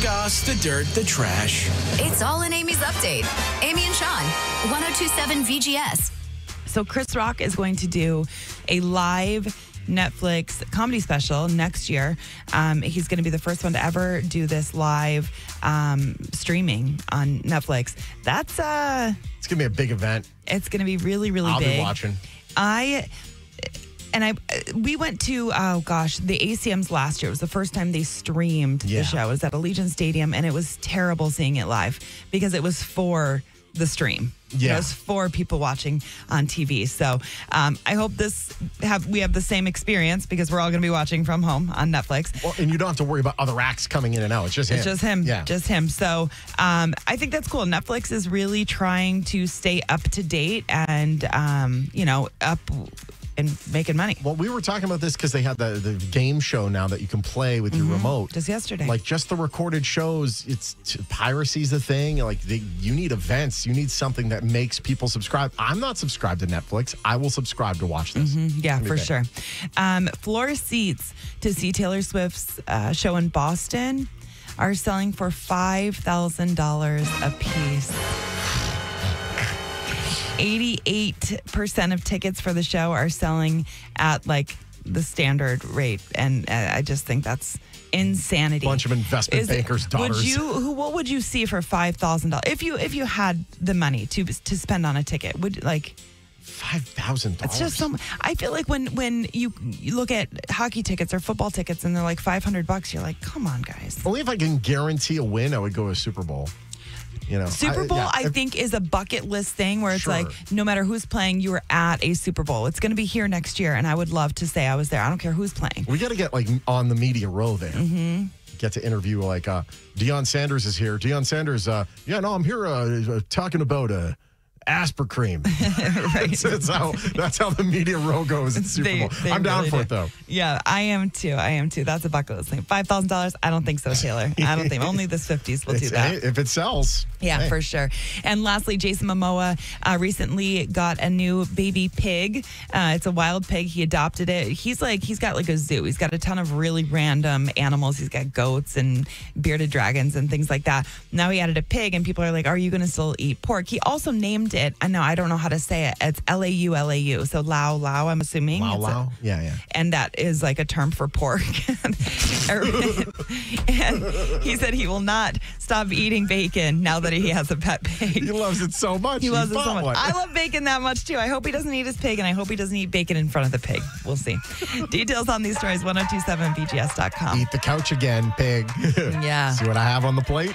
goss, the dirt, the trash. It's all in Amy's update. Amy and Sean, 1027 VGS. So Chris Rock is going to do a live Netflix comedy special next year. He's going to be the first one to ever do this live streaming on Netflix. That's it's going to be a big event. It's going to be really, really big. I'll be watching. We went to, the ACMs last year. It was the first time they streamed the show. It was at Allegiant Stadium, and it was terrible seeing it live because it was for the stream. Yeah. It was for people watching on TV. So I hope we have the same experience because we're all going to be watching from home on Netflix. Well, and you don't have to worry about other acts coming in and out. It's just him. It's just him. Yeah. Just him. So I think that's cool. Netflix is really trying to stay up to date and, up and making money. Well, we were talking about this because they have the game show now that you can play with your remote. Just yesterday. Like, just the recorded shows, piracy's a thing. Like, you need events. You need something that makes people subscribe. I'm not subscribed to Netflix. I will subscribe to watch this. Yeah, for sure. Floor seats to see Taylor Swift's show in Boston are selling for $5,000 a piece. 88% of tickets for the show are selling at like the standard rate, and I just think that's insanity. Bunch of investment bankers' daughters. What would you see for $5,000 if you had the money to spend on a ticket? Would like $5,000? It's just so much. I feel like when you look at hockey tickets or football tickets and they're like $500, you're like, come on, guys. Only if I can guarantee a win, I would go to Super Bowl. You know, Super Bowl, I think, is a bucket list thing where it's like, no matter who's playing, you are at a Super Bowl. It's going to be here next year, and I would love to say I was there. I don't care who's playing. We got to get, like, on the media row there. Get to interview, like, Deion Sanders is here. Deion Sanders, I'm here talking about Aspercreme. Right. that's how the media row goes in Super Bowl. I'm down for it, though. Yeah, I am too. That's a bucket list thing. $5,000? I don't think so, Taylor. I don't think. Only the 50s will do that. If it sells. Yeah, for sure. And lastly, Jason Momoa recently got a new baby pig. It's a wild pig. He adopted it. He's got like a zoo. He's got a ton of really random animals. He's got goats and bearded dragons and things like that. Now he added a pig, and people are like, are you going to still eat pork? He also named it. I know I don't know how to say it. It's Lau Lau. So Lau Lau, I'm assuming. Lau Lau? Yeah. And that is like a term for pork. And he said he will not stop eating bacon now that he has a pet pig. He loves it so much. He loves it so much. I love bacon that much too. I hope he doesn't eat his pig, and I hope he doesn't eat bacon in front of the pig. We'll see. Details on these stories, 1027VGS.com. Eat the couch again, pig. Yeah. See what I have on the plate?